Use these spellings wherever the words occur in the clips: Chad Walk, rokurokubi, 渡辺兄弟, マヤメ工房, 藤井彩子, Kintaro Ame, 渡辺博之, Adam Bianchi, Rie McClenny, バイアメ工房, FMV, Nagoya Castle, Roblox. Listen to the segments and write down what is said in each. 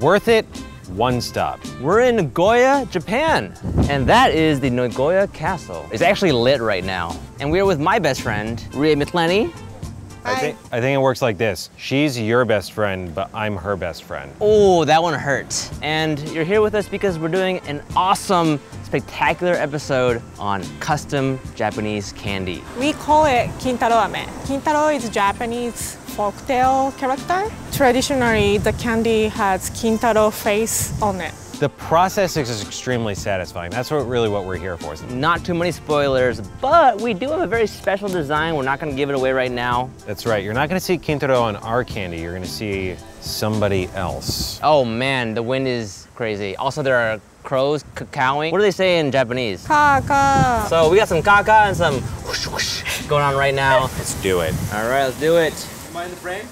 Worth it, one stop. We're in Nagoya, Japan, and that is the Nagoya Castle. It's actually lit right now. And we are with my best friend, Rie McClenny. I think it works like this. She's your best friend, but I'm her best friend. Oh, that one hurts. And you're here with us because we're doing an awesome, spectacular episode on custom Japanese candy. We call it Kintaro Ame. Kintaro is Japanese folktale character. Traditionally, the candy has Kintaro face on it. The process is extremely satisfying. That's really what we're here for. Not too many spoilers, but we do have a very special design. We're not gonna give it away right now. That's right, you're not gonna see Kintaro on our candy, you're gonna see somebody else. Oh man, the wind is crazy. Also there are crows kakaoing. What do they say in Japanese? Kaka. So we got some kaka and some whoosh whoosh going on right now. Let's do it. All right, let's do it. Am I in the frame?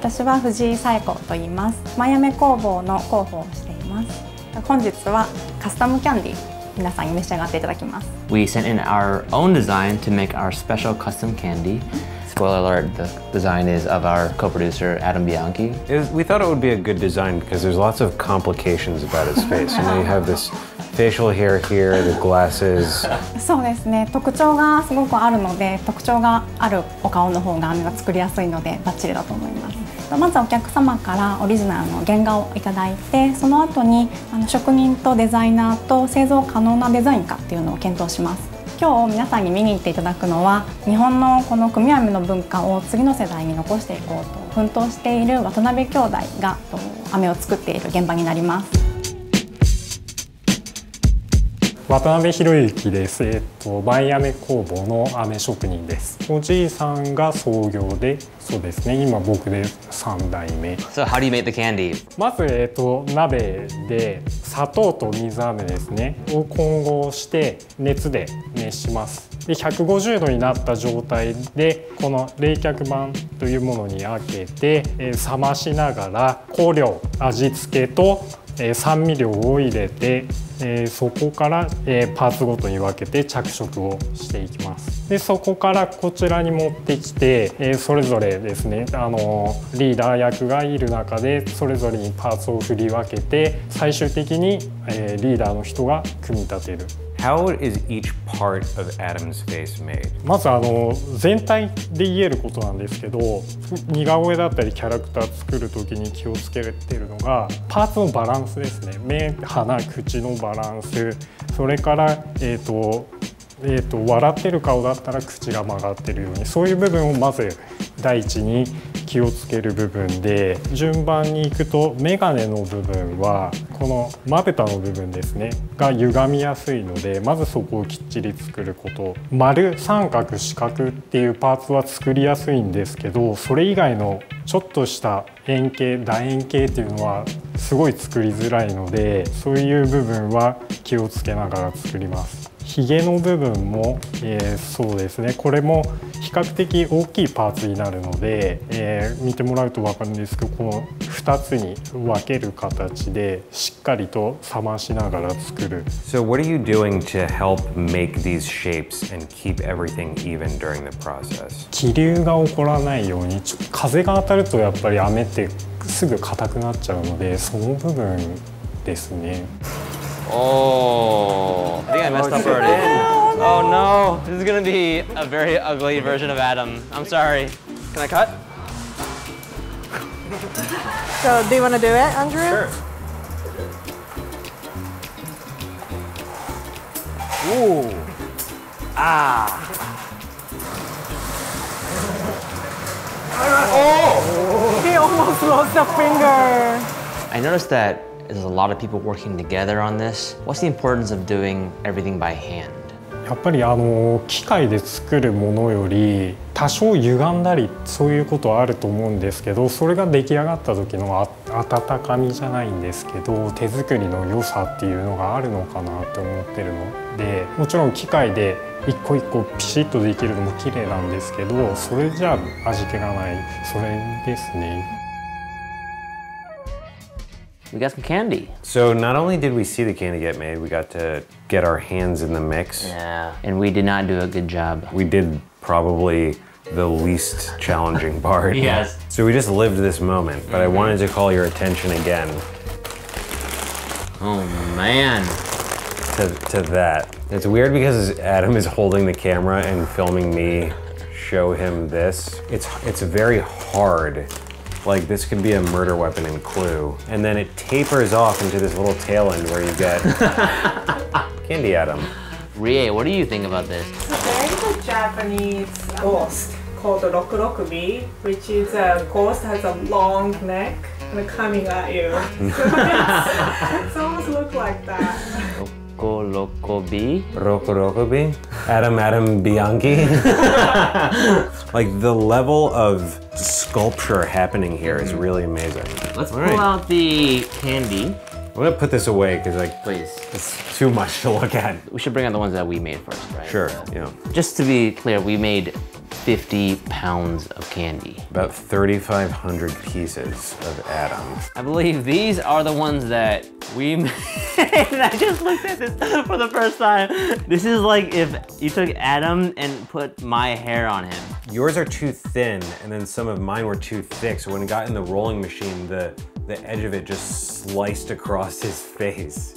私は藤井彩子と言います。マヤメ工房の広報をしています。本日はカスタムキャンディー皆さんに召し上がっていただきます。We sent in our own design to make our special custom candy. Spoiler alert, the design is of our co-producer, Adam Bianchi. We thought it would be a good design because there's lots of complications about his face. You know, you have this facial hair here, the glasses. そうですね。特徴がすごくあるので、特徴があるお顔の方が飴が作りやすいのでバッチリだと思います。 まずお客様からオリジナルの原画をいただいて、その後に職人とデザイナーと製造可能なデザインかっていうのを検討します。今日皆さんに見に行っていただくのは、日本のこの組み飴の文化を次の世代に残していこうと奮闘している渡辺兄弟が飴を作っている現場になります。 渡辺博之です。バイアメ工房の飴職人です。おじいさんが創業で、そうですね。今僕で3代目。So how do you make the candy? まず鍋で砂糖と水飴ですね。を混合して熱で熱します。で、150度になった状態でこの冷却板というものに開けて、冷ましながら香料、味付けと 酸味料を入れて、そこからパーツごとに分けて着色をしていきます。で、そこからこちらに持ってきて、それぞれですね、リーダー役がいる中でそれぞれにパーツを振り分けて、最終的にリーダーの人が組み立てる。 How is each part of Adam's face made? まず全体で言えることなんですけど、似顔絵だったりキャラクター作る時に気をつけてるのがパーツのバランスですね。目、鼻、口のバランス、それから笑ってる顔だったら口が曲がってるように、そういう部分をまず第一に気をつける部分で、順番にいくとメガネの部分はこのまぶたの部分ですねが歪みやすいので、まずそこをきっちり作ること。丸、三角、四角っていうパーツは作りやすいんですけど、それ以外のちょっとした円形、楕円形っていうのはすごい作りづらいので、そういう部分は気をつけながら作ります。 ひげの部分も、そうですね、これも比較的大きいパーツになるので、見てもらうと分かるんですけど、この2つに分ける形でしっかりと冷ましながら作る。So what are you doing to help make these shapes and keep everything even during the process? 気流が起こらないように、風が当たるとやっぱり飴ってすぐ硬くなっちゃうので、その部分ですね。 Oh, I think I messed up already. Oh no, this is gonna be a very ugly version of Adam. I'm sorry. Can I cut? So, do you wanna do it, Andrew? Sure. Ooh. Ah. Oh! He almost lost a finger. I noticed that there's a lot of people working together on this. What's the importance of doing everything by hand? やっぱり機械で作るものより多少歪んだりそういうことはあると思うんですけど、それが出来上がった時の温かみじゃないんですけど、手作りの良さっていうのがあるのかなって思ってるので、もちろん機械で一個一個ピシッとできるのも綺麗なんですけど、それじゃ味気がない、それですね。 We got some candy. So not only did we see the candy get made, we got to get our hands in the mix. Yeah, and we did not do a good job. We did probably the least challenging part. Yes. So we just lived this moment, but I wanted to call your attention again. Oh man. To that. It's weird because Adam is holding the camera and filming me show him this. It's very hard. Like this could be a murder weapon in Clue. And then it tapers off into this little tail end where you get candy Adam. Rie, what do you think about this? There is a Japanese ghost called rokurokubi, which is a ghost that has a long neck and coming at you. It's almost look like that. Rokurokubi? Rokurokubi? Adam Bianchi? Like the level of sculpture happening here is really amazing. Let's pull out the candy. I'm gonna put this away because like, please, it's too much to look at. We should bring out the ones that we made first, right? Sure, so, yeah. Just to be clear, we made 50 pounds of candy. About 3,500 pieces of Adam. I believe these are the ones that we made. I just looked at this for the first time. This is like if you took Adam and put my hair on him. Yours are too thin, and then some of mine were too thick, so when it got in the rolling machine, the edge of it just sliced across his face.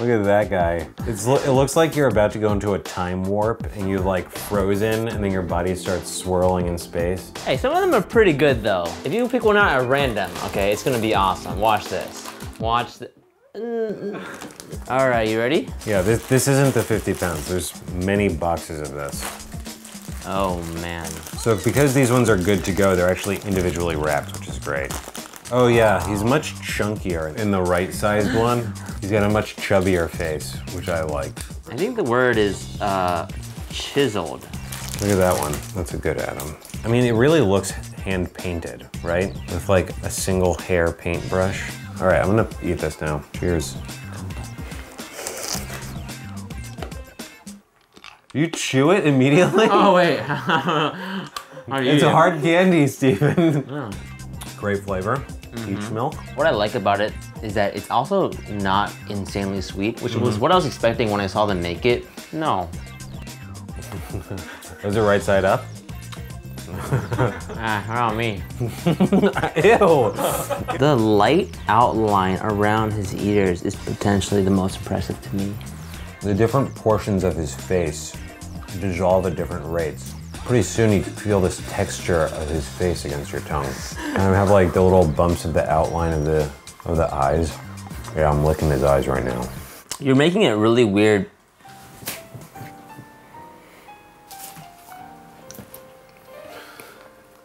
Look at that guy. It looks like you're about to go into a time warp and you've like frozen and then your body starts swirling in space. Hey, some of them are pretty good though. If you pick one out at random, okay, it's gonna be awesome. Watch this. Watch this. All right, you ready? Yeah, this isn't the 50 pounds. There's many boxes of this. Oh man. So because these ones are good to go, they're actually individually wrapped, which is great. Oh yeah, he's much chunkier in the right-sized one. He's got a much chubbier face, which I like. I think the word is chiseled. Look at that one. That's a good Adam. I mean, it really looks hand-painted, right? With like a single hair paintbrush. All right, I'm gonna eat this now. Cheers. You chew it immediately? Oh, wait. It's a hard candy, Steven. Yeah. Great flavor, peach milk. What I like about it is that it's also not insanely sweet, which was what I was expecting when I saw them make it. No. Was it right side up? Around me. Ew. The light outline around his ears is potentially the most impressive to me. The different portions of his face dissolve at different rates. Pretty soon you feel this texture of his face against your tongue. And I have like the little bumps of the outline of the eyes. Yeah, I'm licking his eyes right now. You're making it really weird.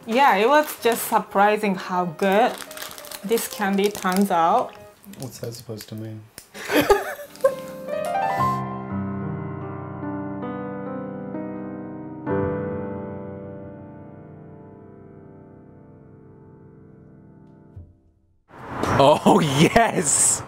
Yeah, it was just surprising how good this candy turns out. What's that supposed to mean? Oh yes!